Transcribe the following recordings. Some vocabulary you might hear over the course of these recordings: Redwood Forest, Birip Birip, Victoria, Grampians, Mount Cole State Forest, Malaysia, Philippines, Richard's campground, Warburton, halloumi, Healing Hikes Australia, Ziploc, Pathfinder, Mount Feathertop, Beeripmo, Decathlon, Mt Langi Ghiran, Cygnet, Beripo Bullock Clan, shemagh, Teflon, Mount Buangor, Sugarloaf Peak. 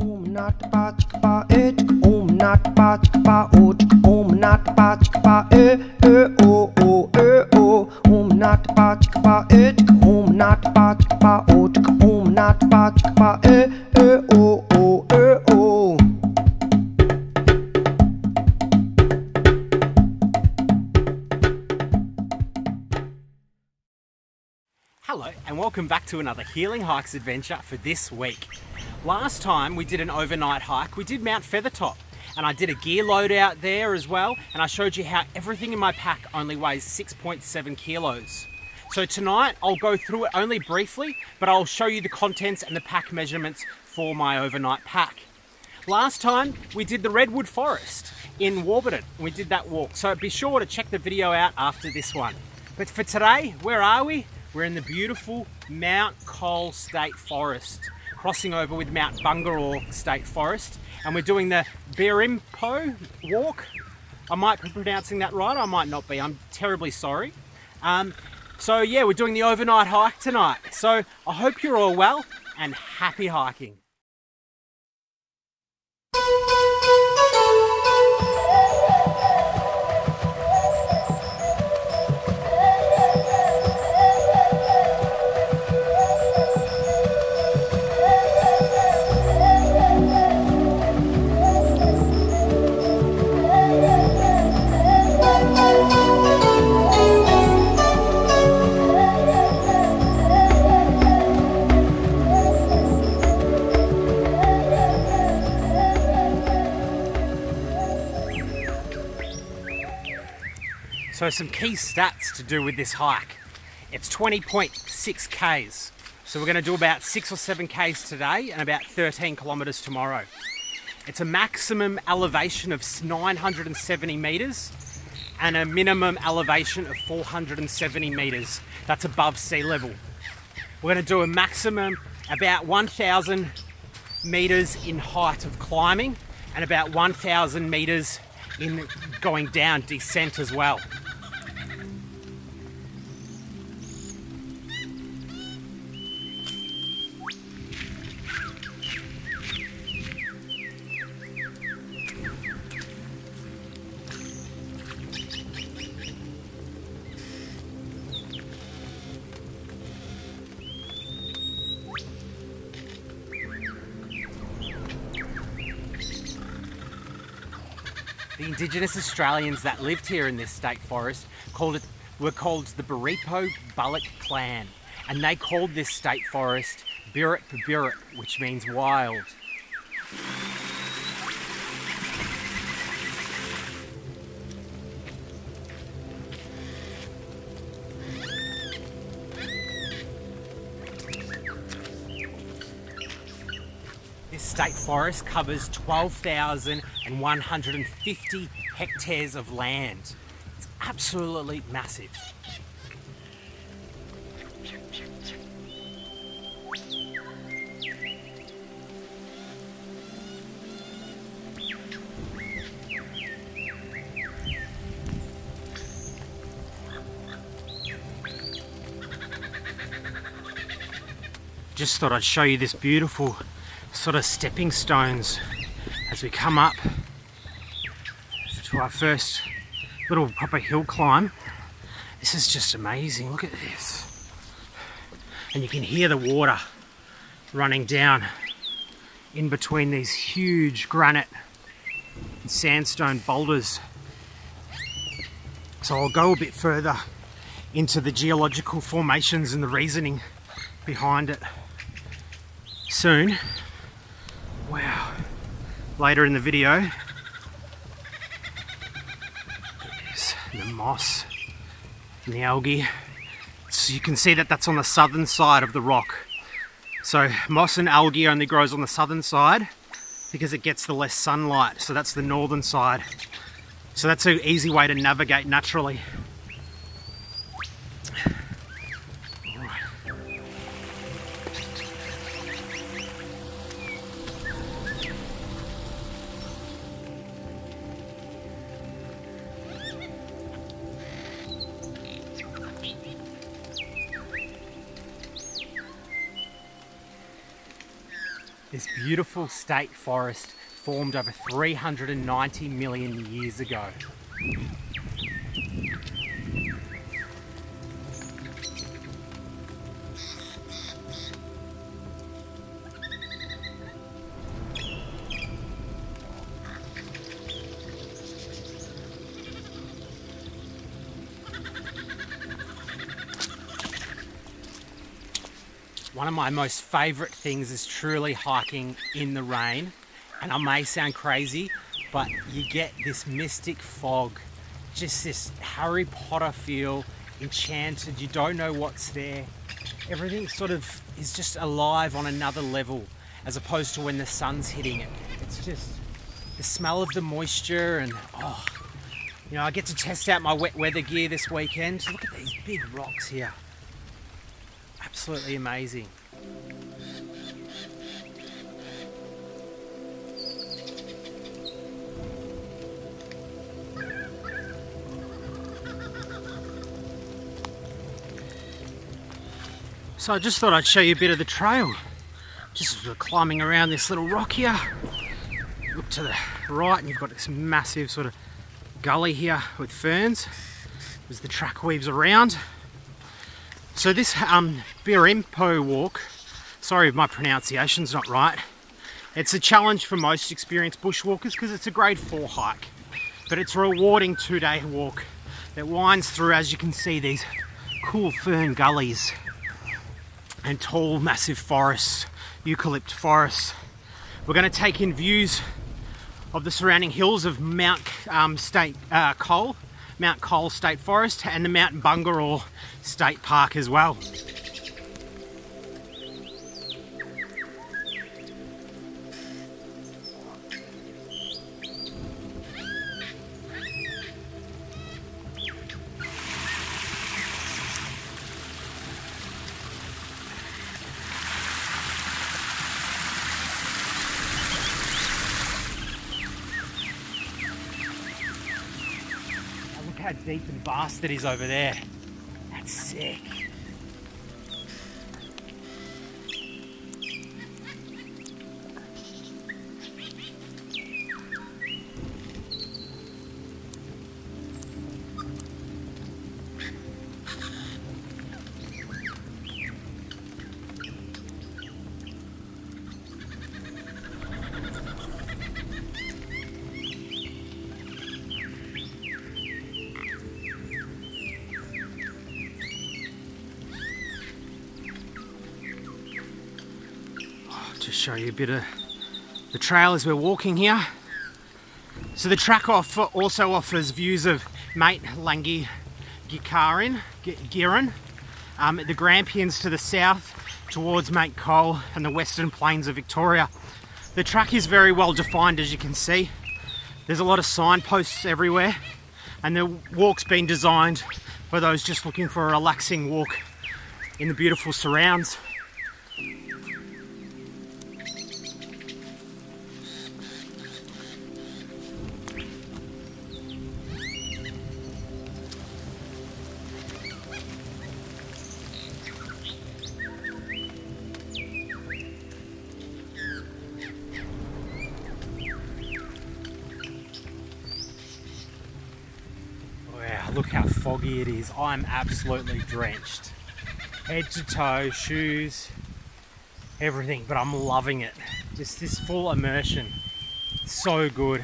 Hello and welcome back to another Healing Hikes adventure for this week. Last time we did an overnight hike, we did Mount Feathertop, and I did a gear load out there as well, and I showed you how everything in my pack only weighs 6.7 kilos. So tonight I'll go through it only briefly, but I'll show you the contents and the pack measurements for my overnight pack. Last time we did the Redwood Forest in Warburton, and we did that walk, so be sure to check the video out after this one. But for today, where are we? We're in the beautiful Mount Cole State Forest, crossing over with Mount Buangor State Forest, and we're doing the Beripo walk. I might be pronouncing that right, I might not be, I'm terribly sorry. So yeah, we're doing the overnight hike tonight. So I hope you're all well and happy hiking. So some key stats to do with this hike. It's 20.6 Ks. So we're gonna do about 6 or 7 Ks today and about 13 kilometers tomorrow. It's a maximum elevation of 970 meters and a minimum elevation of 470 meters. That's above sea level. We're gonna do a maximum about 1,000 meters in height of climbing and about 1,000 meters in going down descent as well. The Indigenous Australians that lived here in this state forest were called the Beripo Bullock Clan, and they called this state forest Birip Birip, which means wild. This state forest covers 12,150 hectares of land. It's absolutely massive. Just thought I'd show you this beautiful sort of stepping stones as we come up to our first little proper hill climb. This is just amazing, look at this. And you can hear the water running down in between these huge granite and sandstone boulders. So I'll go a bit further into the geological formations and the reasoning behind it soon. Wow. Later in the video. There's the moss and the algae. So you can see that that's on the southern side of the rock. So moss and algae only grows on the southern side because it gets the less sunlight. So that's the northern side. So that's an easy way to navigate naturally. This beautiful state forest formed over 390 million years ago. One of my most favourite things is truly hiking in the rain, and I may sound crazy, but you get this mystic fog, just this Harry Potter feel, enchanted, you don't know what's there. Everything sort of is just alive on another level, as opposed to when the sun's hitting it. It's just the smell of the moisture and oh, you know, I get to test out my wet weather gear this weekend. Look at these big rocks here. Absolutely amazing. So I just thought I'd show you a bit of the trail. Just climbing around this little rock here. Look to the right and you've got this massive sort of gully here with ferns as the track weaves around. So this Beripo walk, sorry if my pronunciation's not right, it's a challenge for most experienced bushwalkers because it's a grade 4 hike, but it's a rewarding 2-day walk that winds through, as you can see, these cool fern gullies and tall massive forests, eucalypt forests. We're going to take in views of the surrounding hills of Mount Cole State Forest and the Mount Buangor State Park as well. How deep and vast it is over there. That's sick. Just show you a bit of the trail as we're walking here. So the track also offers views of Mt Langi Ghiran, the Grampians to the south towards Mount Cole and the western plains of Victoria. The track is very well defined, as you can see. There's a lot of signposts everywhere and the walk's been designed for those just looking for a relaxing walk in the beautiful surrounds. Look how foggy it is. I'm absolutely drenched. Head to toe, shoes, everything, but I'm loving it. Just this full immersion. It's so good.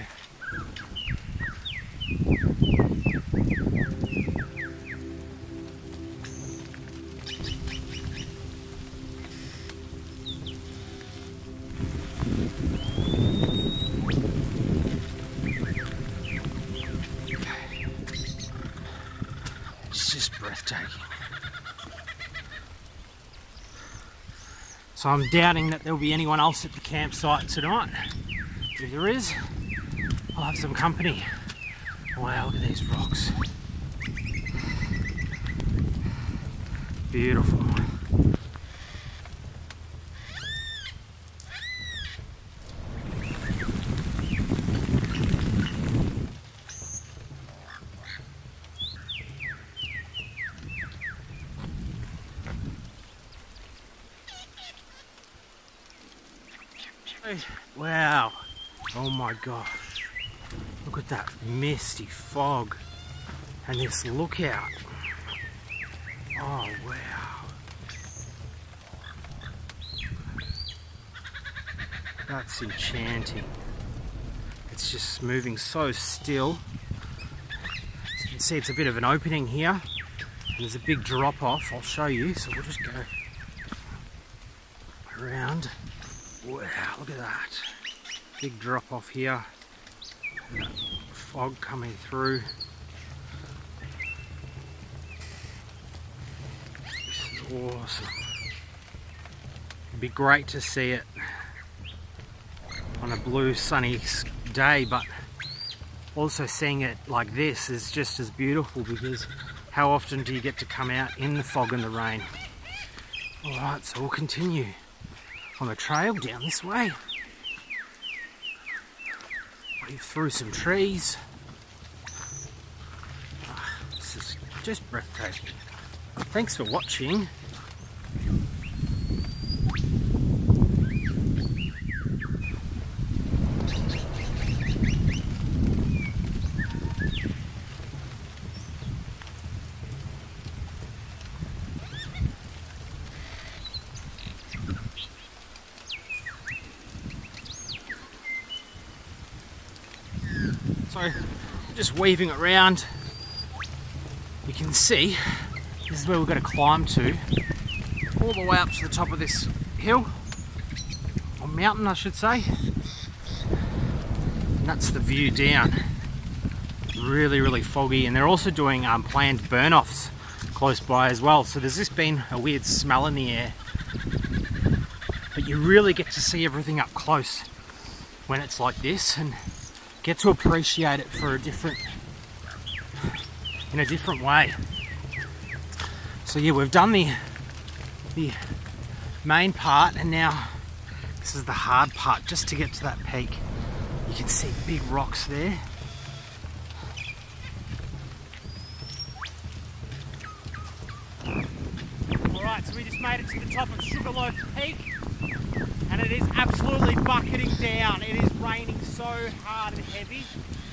So I'm doubting that there'll be anyone else at the campsite tonight. If there is, I'll have some company. Wow, look at these rocks. Beautiful. guys. Wow. Oh my gosh. Look at that misty fog and this lookout. Oh wow. That's enchanting. It's just moving so still. As you can see, it's a bit of an opening here. And there's a big drop off. I'll show you. So we'll just go around. Wow, look at that. Big drop off here. Fog coming through. This is awesome. It'd be great to see it on a blue sunny day, but also seeing it like this is just as beautiful, because how often do you get to come out in the fog and the rain? Alright, so we'll continue on the trail down this way. Wave through some trees. Oh, this is just breathtaking. Thanks for watching. So, just weaving around, you can see this is where we've got to climb to, all the way up to the top of this hill, or mountain I should say, and that's the view down. Really, really foggy, and they're also doing planned burn-offs close by as well, so there's just been a weird smell in the air, but you really get to see everything up close when it's like this, and get to appreciate it for in a different way. So yeah, we've done the main part, and now this is the hard part, just to get to that peak. You can see big rocks there. Alright, so we just made it to the top of Sugarloaf Peak. And it is absolutely bucketing down. It is raining so hard and heavy,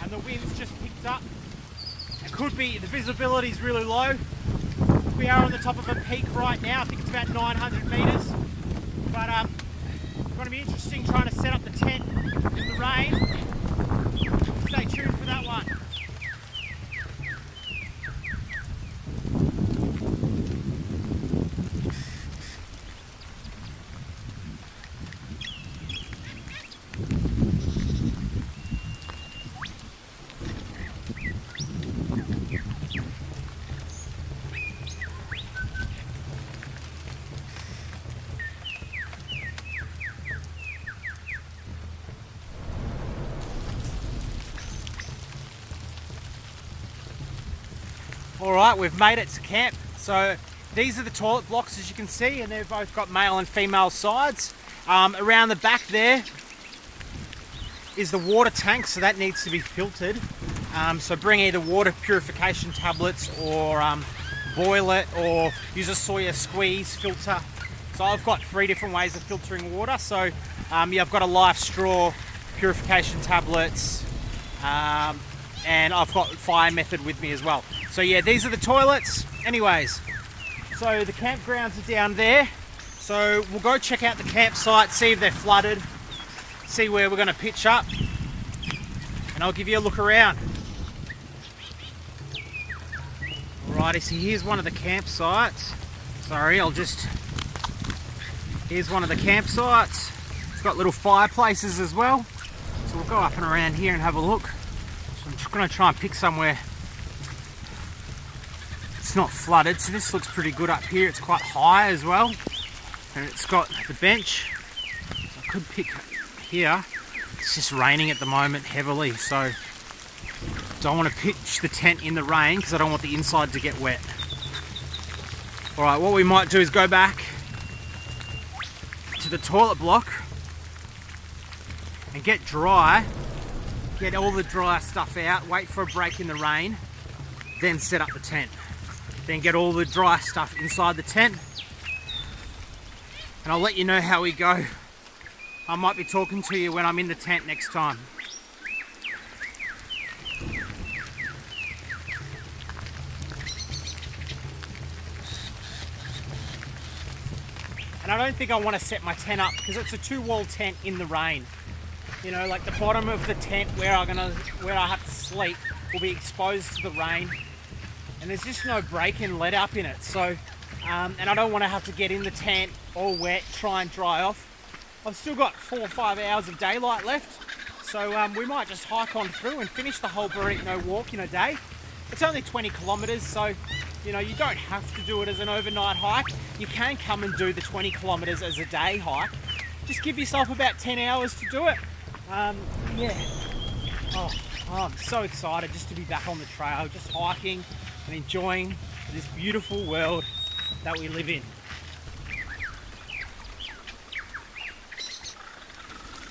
and the wind's just picked up. It could be, the visibility is really low. We are on the top of a peak right now. I think it's about 900 metres. But it's going to be interesting trying to set up the tent in the rain. Stay tuned for that one. Alright, we've made it to camp. So these are the toilet blocks, as you can see, and they've both got male and female sides. Around the back there is the water tank, so that needs to be filtered. So bring either water purification tablets, or boil it, or use a Sawyer squeeze filter. So I've got three different ways of filtering water. So yeah, I've got a life straw, purification tablets, and I've got fire method with me as well. So yeah, these are the toilets. Anyways, so the campgrounds are down there. So we'll go check out the campsite, see if they're flooded, see where we're gonna pitch up, and I'll give you a look around. Alrighty, so here's one of the campsites. Here's one of the campsites. It's got little fireplaces as well. So we'll go up and around here and have a look. So I'm just gonna try and pick somewhere it's not flooded. So this looks pretty good up here. It's quite high as well, and it's got the bench. I could pick here. It's just raining at the moment heavily, so don't want to pitch the tent in the rain because I don't want the inside to get wet. All right, what we might do is go back to the toilet block and get dry, get all the dry stuff out, wait for a break in the rain, then set up the tent. Then get all the dry stuff inside the tent, and I'll let you know how we go I might be talking to you when I'm in the tent next time. And I don't think I want to set my tent up because it's a two-wall tent in the rain. You know, like the bottom of the tent where I have to sleep will be exposed to the rain, and there's just no break-in let up in it. So, and I don't want to have to get in the tent all wet, try and dry off. I've still got 4 or 5 hours of daylight left, so we might just hike on through and finish the whole Beripo walk in a day. It's only 20 kilometers, so you know, you don't have to do it as an overnight hike. You can come and do the 20 kilometers as a day hike. Just give yourself about 10 hours to do it. Yeah. Oh, I'm so excited just to be back on the trail, just hiking and enjoying this beautiful world that we live in.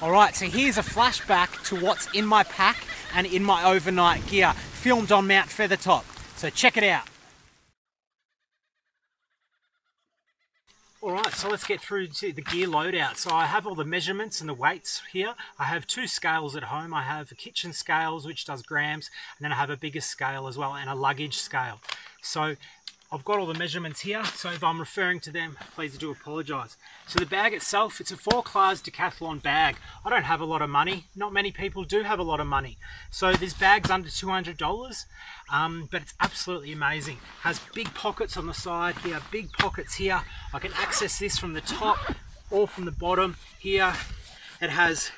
All right, so here's a flashback to what's in my pack and in my overnight gear, filmed on Mount Feathertop. So check it out. Alright, so let's get through to the gear loadout. So I have all the measurements and the weights here. I have 2 scales at home. I have a kitchen scales which does grams, and then I have a bigger scale as well and a luggage scale. So I've got all the measurements here, so if I'm referring to them, please do apologise. So the bag itself, it's a 4-class Decathlon bag. I don't have a lot of money. Not many people do have a lot of money. So this bag's under $200, but it's absolutely amazing. Has big pockets on the side here, big pockets here. I can access this from the top or from the bottom here. It has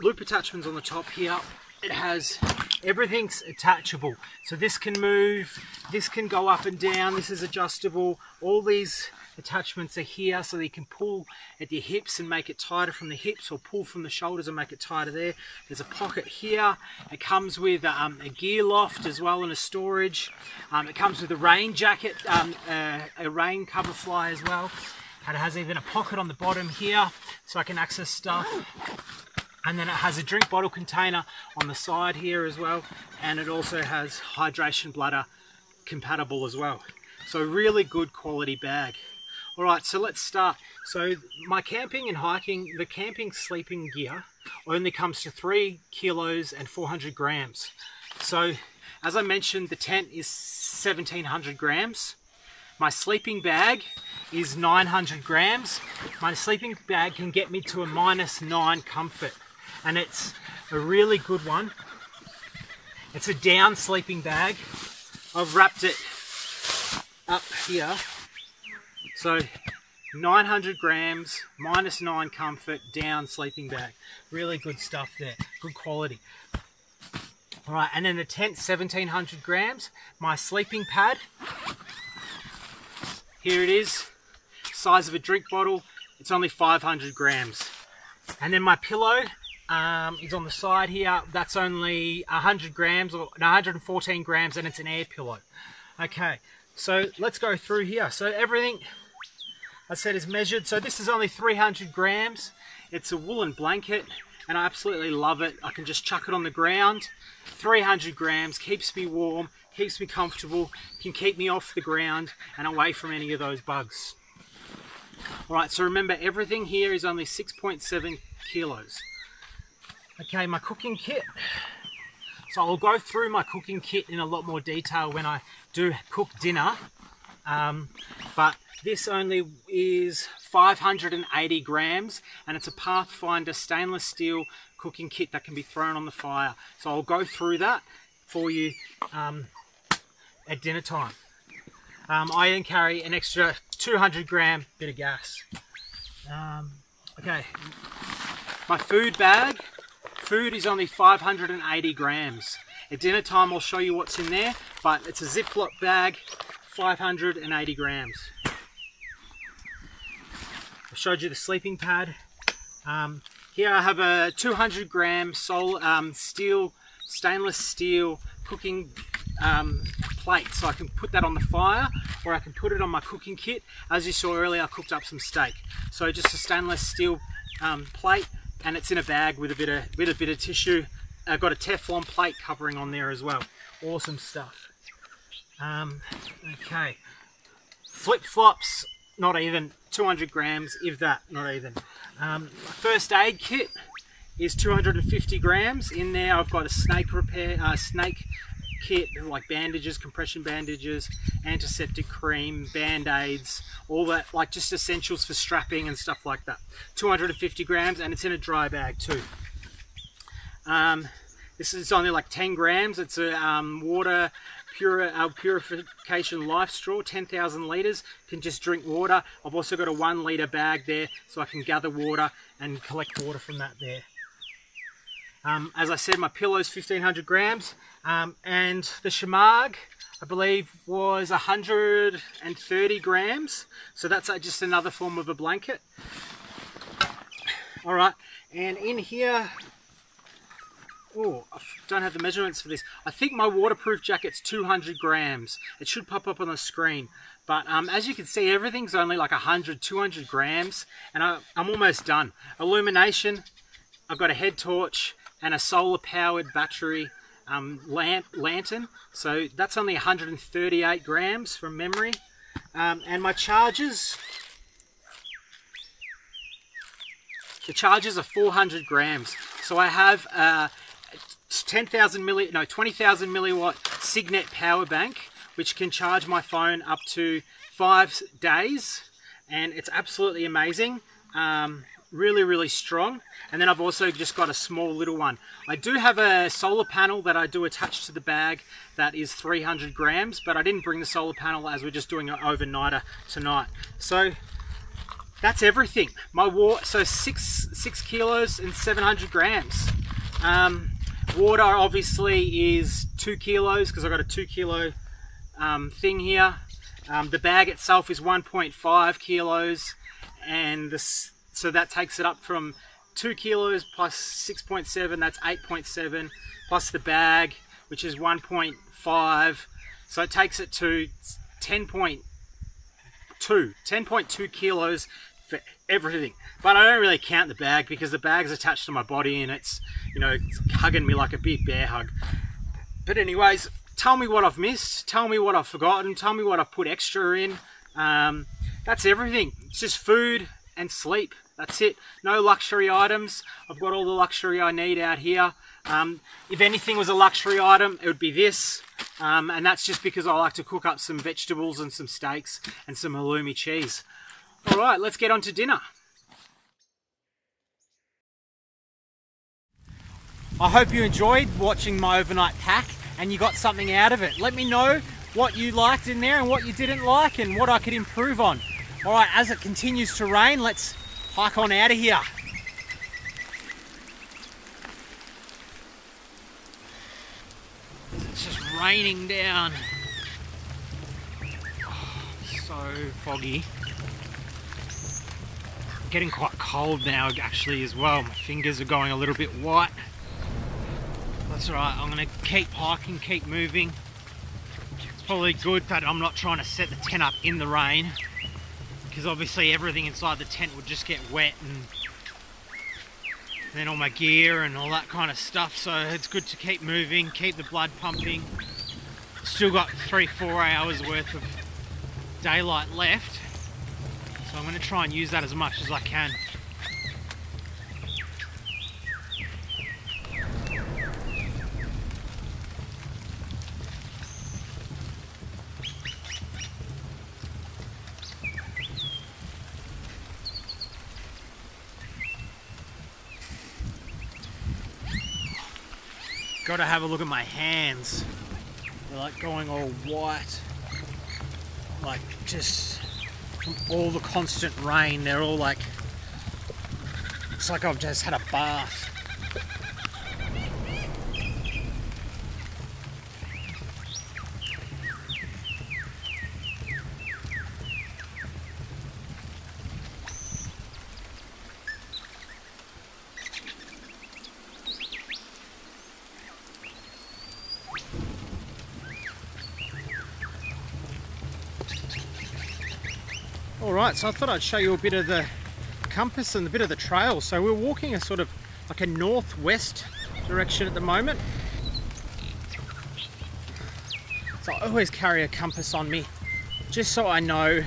loop attachments on the top here. It has... everything's attachable, so this can move, this can go up and down, this is adjustable. All these attachments are here so that you can pull at your hips and make it tighter from the hips, or pull from the shoulders and make it tighter there. There's a pocket here. It comes with a gear loft as well and a storage. It comes with a rain jacket, a rain cover fly as well, and it has even a pocket on the bottom here so I can access stuff. And then it has a drink bottle container on the side here as well, and it also has hydration bladder compatible as well. So really good quality bag. All right, so let's start. So my camping and hiking, the camping sleeping gear only comes to 3 kilos and 400 grams. So as I mentioned, the tent is 1700 grams. My sleeping bag is 900 grams. My sleeping bag can get me to a -9 comfort. And it's a really good one. It's a down sleeping bag. I've wrapped it up here. So 900 grams, -9 comfort, down sleeping bag. Really good stuff there, good quality. All right, and then the tent, 1700 grams. My sleeping pad, here it is. Size of a drink bottle, it's only 500 grams. And then my pillow, is on the side here. That's only 100 grams or 114 grams, and it's an air pillow. Okay, so let's go through here. So everything I said is measured. So this is only 300 grams. It's a woolen blanket, and I absolutely love it. I can just chuck it on the ground. 300 grams keeps me warm, keeps me comfortable, can keep me off the ground and away from any of those bugs. All right, so remember everything here is only 6.7 kilos. Okay, my cooking kit. So I'll go through my cooking kit in a lot more detail when I do cook dinner. But this only is 580 grams, and it's a Pathfinder stainless steel cooking kit that can be thrown on the fire. So I'll go through that for you at dinner time. I then carry an extra 200 gram bit of gas. Okay, my food bag. Food is only 580 grams. At dinner time, I'll show you what's in there, but it's a Ziploc bag, 580 grams. I showed you the sleeping pad. Here I have a 200 gram stainless steel cooking plate, so I can put that on the fire, or I can put it on my cooking kit. As you saw earlier, I cooked up some steak. So just a stainless steel plate. And it's in a bag with a bit of tissue. I've got a Teflon plate covering on there as well. Awesome stuff. Okay, flip flops not even 200 grams, if that, not even. First aid kit is 250 grams. In there I've got a snake repair, snake kit, like bandages, compression bandages, antiseptic cream, band-aids, all that, like just essentials for strapping and stuff like that. 250 grams, and it's in a dry bag too. This is only like 10 grams. It's a water purification life straw, 10,000 litres. Can just drink water. I've also got a 1 litre bag there, so I can gather water and collect water from that there. As I said, my pillow's 1,500 grams, and the shemagh, I believe, was 130 grams. So that's just another form of a blanket. All right, and in here, oh, I don't have the measurements for this. I think my waterproof jacket's 200 grams. It should pop up on the screen. But as you can see, everything's only like 100, 200 grams. And I'm almost done. Illumination, I've got a head torch and a solar-powered battery lantern. So that's only 138 grams from memory. And my chargers, the chargers are 400 grams. So I have 20,000 milliwatt Cygnet power bank, which can charge my phone up to 5 days, and it's absolutely amazing. Really, really strong. And then I've also just got a small little one. I do have a solar panel that I do attach to the bag that is 300 grams, but I didn't bring the solar panel as we're just doing an overnighter tonight. So that's everything. My water, so six kilos and 700 grams. Water obviously is 2 kilos because I've got a 2 kilo thing here. The bag itself is 1.5 kilos, and so that takes it up from 2 kilos plus 6.7, that's 8.7, plus the bag, which is 1.5. So it takes it to 10.2 kilos for everything. But I don't really count the bag because the bag's attached to my body and it's, you know, hugging me like a big bear hug. But anyways, tell me what I've missed, tell me what I've forgotten, tell me what I've put extra in. That's everything. It's just food and sleep. That's it. No luxury items. I've got all the luxury I need out here. If anything was a luxury item, it would be this. And that's just because I like to cook up some vegetables and some steaks and some halloumi cheese. All right, let's get on to dinner. I hope you enjoyed watching my overnight pack and you got something out of it. Let me know what you liked in there and what you didn't like and what I could improve on. All right, as it continues to rain, let's hike on out of here. It's just raining down. Oh, so foggy. I'm getting quite cold now actually as well. My fingers are going a little bit white. That's all right, I'm gonna keep hiking, keep moving. It's probably good that I'm not trying to set the tent up in the rain, because obviously everything inside the tent would just get wet, and then all my gear and all that kind of stuff. So it's good to keep moving, keep the blood pumping. Still got 3-4 hours worth of daylight left, so I'm going to try and use that as much as I can. Got to have a look at my hands. They're like going all white, like just from all the constant rain. They're all like, it's like I've just had a bath. Alright, so I thought I'd show you a bit of the compass and a bit of the trail. So we're walking a sort of like a northwest direction at the moment. So I always carry a compass on me just so I know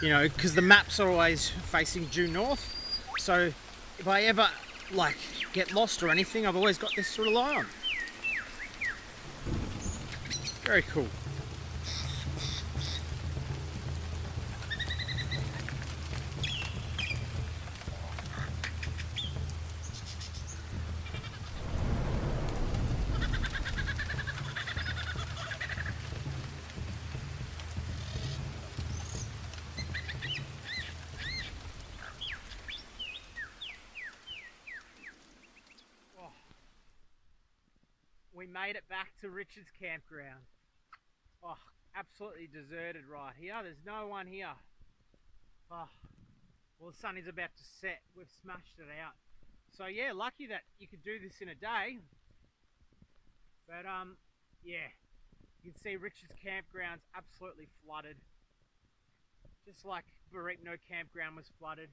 you know, because the maps are always facing due north. So if I ever like get lost or anything, I've always got this to rely on. Very cool. Made it back to Richard's campground. Oh, absolutely deserted right here. There's no one here. Oh, well, the sun is about to set. We've smashed it out. So yeah, lucky that you could do this in a day. But yeah, you can see Richard's campground's absolutely flooded. Just like Birip campground was flooded.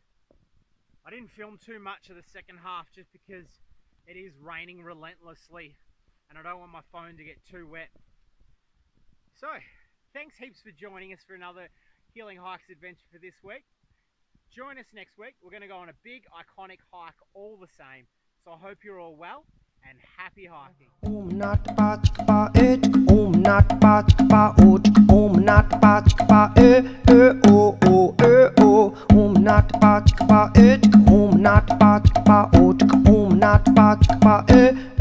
I didn't film too much of the second half just because it is raining relentlessly. And I don't want my phone to get too wet. So, thanks heaps for joining us for another Healing Hikes adventure for this week. Join us next week. We're going to go on a big, iconic hike all the same. So I hope you're all well and happy hiking. Om nat patch pa et, om nat patch pa ut, om nat patch pa e e o, om nat patch pa et, om nat patch pa ut, om nat patch pa e.